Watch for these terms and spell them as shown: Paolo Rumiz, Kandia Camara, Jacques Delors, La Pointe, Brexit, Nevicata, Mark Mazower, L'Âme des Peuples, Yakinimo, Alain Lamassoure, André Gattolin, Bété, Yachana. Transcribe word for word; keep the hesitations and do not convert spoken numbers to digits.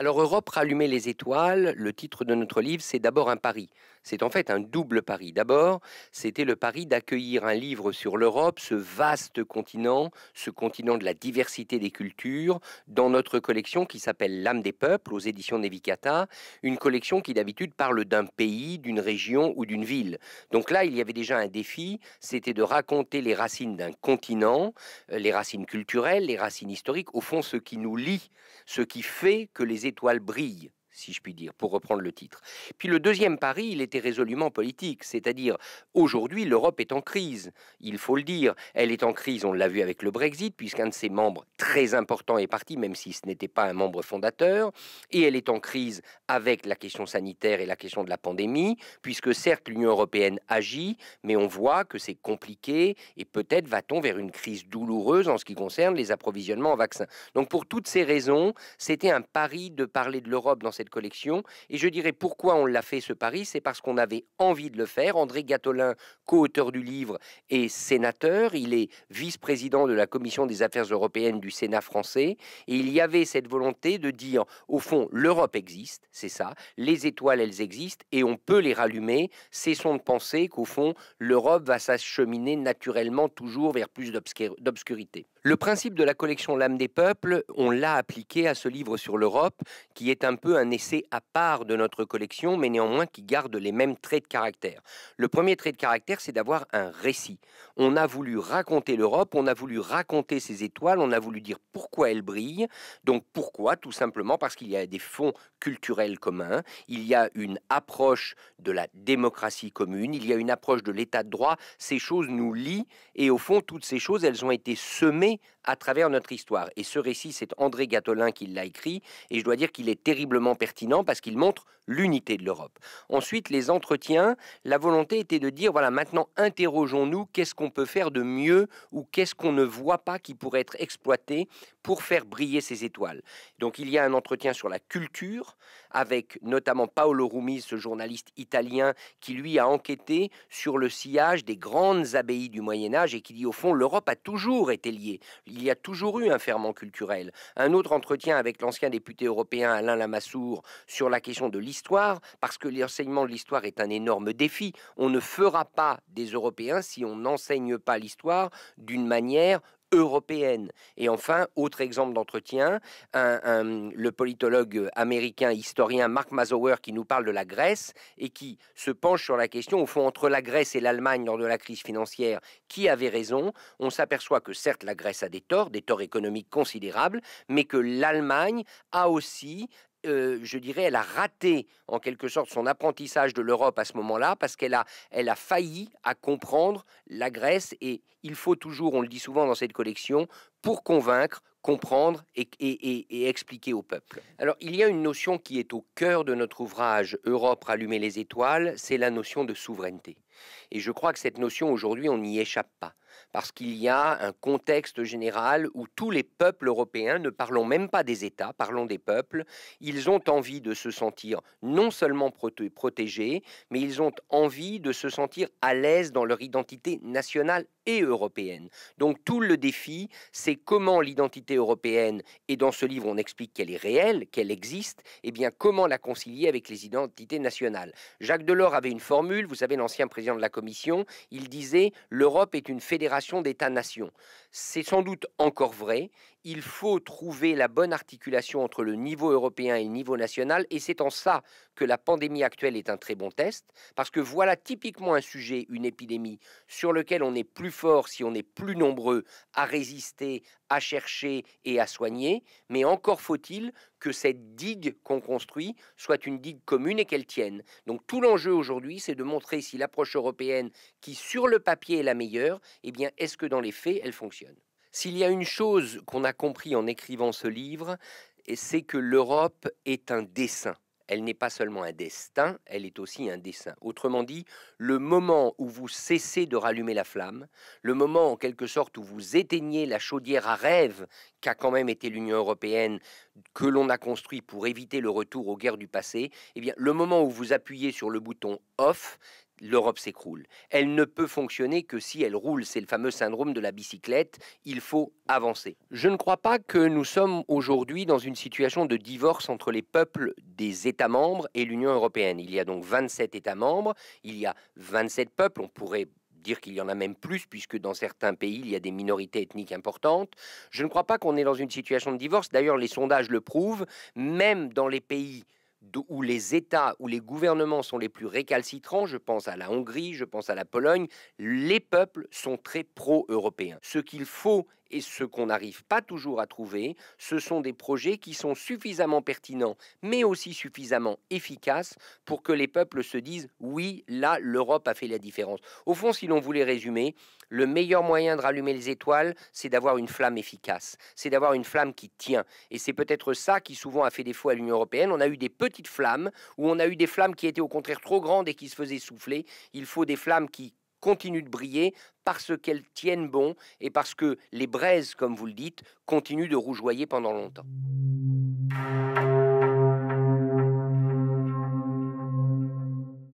Alors, Europe, rallumer les étoiles, le titre de notre livre, c'est d'abord un pari. C'est en fait un double pari. D'abord, c'était le pari d'accueillir un livre sur l'Europe, ce vaste continent, ce continent de la diversité des cultures, dans notre collection qui s'appelle L'Âme des Peuples, aux éditions Nevicata, une collection qui d'habitude parle d'un pays, d'une région ou d'une ville. Donc là, il y avait déjà un défi, c'était de raconter les racines d'un continent, les racines culturelles, les racines historiques, au fond, ce qui nous lie, ce qui fait que les étoiles brillent, si je puis dire, pour reprendre le titre. Puis le deuxième pari, il était résolument politique, c'est-à-dire aujourd'hui l'Europe est en crise, il faut le dire. Elle est en crise, on l'a vu avec le Brexit, puisqu'un de ses membres très important est parti, même si ce n'était pas un membre fondateur, et elle est en crise avec la question sanitaire et la question de la pandémie, puisque certes l'Union européenne agit, mais on voit que c'est compliqué, et peut-être va-t-on vers une crise douloureuse en ce qui concerne les approvisionnements en vaccins. Donc pour toutes ces raisons, c'était un pari de parler de l'Europe dans cette collection, et je dirais pourquoi on l'a fait ce pari, c'est parce qu'on avait envie de le faire. André Gattolin, co-auteur du livre, est sénateur, il est vice-président de la commission des affaires européennes du Sénat français, et il y avait cette volonté de dire, au fond, l'Europe existe, c'est ça, les étoiles elles existent, et on peut les rallumer, cessons de penser qu'au fond, l'Europe va s'acheminer naturellement toujours vers plus d'obscurité. Le principe de la collection L'Âme des Peuples, on l'a appliqué à ce livre sur l'Europe, qui est un peu un essai à part de notre collection, mais néanmoins qui garde les mêmes traits de caractère. Le premier trait de caractère, c'est d'avoir un récit. On a voulu raconter l'Europe, on a voulu raconter ses étoiles, on a voulu dire pourquoi elles brillent. Donc pourquoi? Tout simplement parce qu'il y a des fonds culturels communs, il y a une approche de la démocratie commune, il y a une approche de l'état de droit, ces choses nous lient, et au fond, toutes ces choses, elles ont été semées à travers notre histoire. Et ce récit, c'est André Gattolin qui l'a écrit, et je dois dire qu'il est terriblement pertinent parce qu'il montre l'unité de l'Europe. Ensuite, les entretiens, la volonté était de dire, voilà, maintenant interrogeons-nous, qu'est-ce qu'on peut faire de mieux ou qu'est-ce qu'on ne voit pas qui pourrait être exploité pour faire briller ces étoiles. Donc il y a un entretien sur la culture, avec notamment Paolo Rumiz, ce journaliste italien qui lui a enquêté sur le sillage des grandes abbayes du Moyen-Âge et qui dit, au fond, l'Europe a toujours été liée. Il y a toujours eu un ferment culturel. Un autre entretien avec l'ancien député européen Alain Lamassoure sur la question de l'histoire, parce que l'enseignement de l'histoire est un énorme défi. On ne fera pas des Européens si on n'enseigne pas l'histoire d'une manière européenne. Et enfin, autre exemple d'entretien, un, un, le politologue américain, historien Mark Mazower qui nous parle de la Grèce et qui se penche sur la question, au fond, entre la Grèce et l'Allemagne lors de la crise financière, qui avait raison? On s'aperçoit que certes la Grèce a des torts, des torts économiques considérables, mais que l'Allemagne a aussi... Euh, je dirais, elle a raté en quelque sorte son apprentissage de l'Europe à ce moment-là parce qu'elle a, elle a failli à comprendre la Grèce, et il faut toujours, on le dit souvent dans cette collection, pour convaincre, comprendre et, et, et, et expliquer au peuple. Alors, il y a une notion qui est au cœur de notre ouvrage « Europe, rallumer les étoiles », c'est la notion de souveraineté. Et je crois que cette notion, aujourd'hui, on n'y échappe pas, parce qu'il y a un contexte général où tous les peuples européens, ne parlons même pas des États, parlons des peuples, ils ont envie de se sentir non seulement protégés, mais ils ont envie de se sentir à l'aise dans leur identité nationale et européenne. Donc tout le défi, c'est comment l'identité européenne, et dans ce livre on explique qu'elle est réelle, qu'elle existe, et bien comment la concilier avec les identités nationales. Jacques Delors avait une formule, vous savez, l'ancien président de la Commission, il disait « L'Europe est une fédération d'États-nations ». C'est sans doute encore vrai. Il faut trouver la bonne articulation entre le niveau européen et le niveau national, et c'est en ça que la pandémie actuelle est un très bon test, parce que voilà typiquement un sujet, une épidémie, sur lequel on est plus fort si on est plus nombreux à résister, à chercher et à soigner, mais encore faut-il que cette digue qu'on construit soit une digue commune et qu'elle tienne. Donc tout l'enjeu aujourd'hui, c'est de montrer si l'approche européenne, qui sur le papier est la meilleure, eh bien est-ce que dans les faits, elle fonctionne? S'il y a une chose qu'on a compris en écrivant ce livre, c'est que l'Europe est un dessein. Elle n'est pas seulement un destin, elle est aussi un dessein. Autrement dit, le moment où vous cessez de rallumer la flamme, le moment en quelque sorte où vous éteignez la chaudière à rêve qu'a quand même été l'Union européenne, que l'on a construit pour éviter le retour aux guerres du passé, eh bien, le moment où vous appuyez sur le bouton « off », l'Europe s'écroule. Elle ne peut fonctionner que si elle roule. C'est le fameux syndrome de la bicyclette. Il faut avancer. Je ne crois pas que nous sommes aujourd'hui dans une situation de divorce entre les peuples des États membres et l'Union européenne. Il y a donc vingt-sept États membres, il y a vingt-sept peuples, on pourrait dire qu'il y en a même plus, puisque dans certains pays, il y a des minorités ethniques importantes. Je ne crois pas qu'on est dans une situation de divorce. D'ailleurs, les sondages le prouvent, même dans les pays où les États, où les gouvernements sont les plus récalcitrants, je pense à la Hongrie, je pense à la Pologne, les peuples sont très pro-européens. Ce qu'il faut et ce qu'on n'arrive pas toujours à trouver, ce sont des projets qui sont suffisamment pertinents, mais aussi suffisamment efficaces pour que les peuples se disent « oui, là, l'Europe a fait la différence ». Au fond, si l'on voulait résumer, le meilleur moyen de rallumer les étoiles, c'est d'avoir une flamme efficace, c'est d'avoir une flamme qui tient. Et c'est peut-être ça qui souvent a fait défaut à l'Union européenne. On a eu des petites flammes, ou on a eu des flammes qui étaient au contraire trop grandes et qui se faisaient souffler. Il faut des flammes qui continuent de briller parce qu'elles tiennent bon et parce que les braises, comme vous le dites, continuent de rougeoyer pendant longtemps.